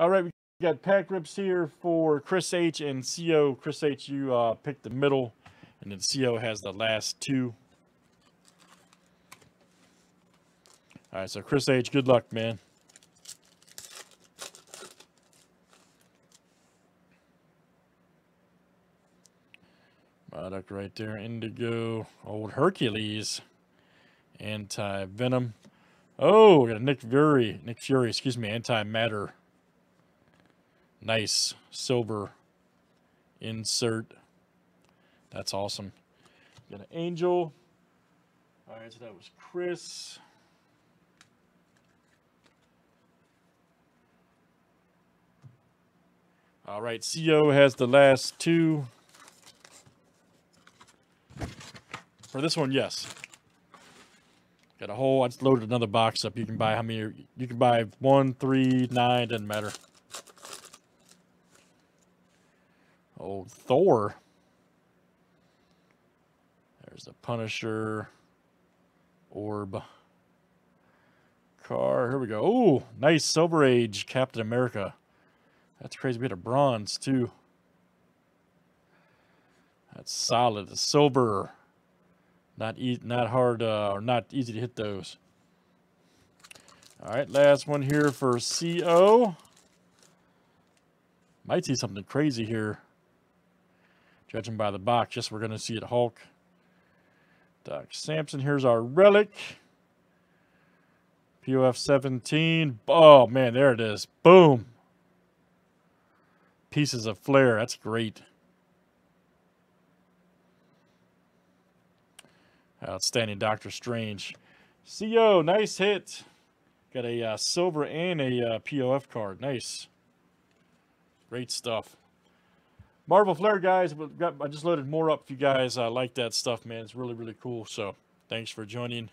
All right, we got pack rips here for Chris H and CO. Chris H, you picked the middle, and then CO has the last two. All right, so Chris H, good luck, man. Product right there, Indigo, Old Hercules, Anti-Venom. Oh, we got a Nick Fury, excuse me, Anti-Matter. Nice, silver insert. That's awesome. We got an Angel. All right, so that was Chris. All right, CO has the last two. For this one, yes. Got a whole, I just loaded another box up. You can buy how many, you can buy 1, 3, 9, doesn't matter. Oh, Thor. There's the Punisher. Orb. Car, here we go. Oh, nice Silver Age Captain America. That's crazy, we had a bronze too. That's solid, the silver. Not easy to hit those. All right, last one here for CO. Might see something crazy here. Judging by the box, yes, we're going to see it. Hulk. Doc Samson, here's our relic. POF 17. Oh, man, there it is. Boom. Pieces of Flare. That's great. Outstanding, Doctor Strange. CO, nice hit. Got a silver and a POF card. Nice. Great stuff. Marvel Flare, guys. I just loaded more up if you guys like that stuff, man. It's really, really cool. So thanks for joining.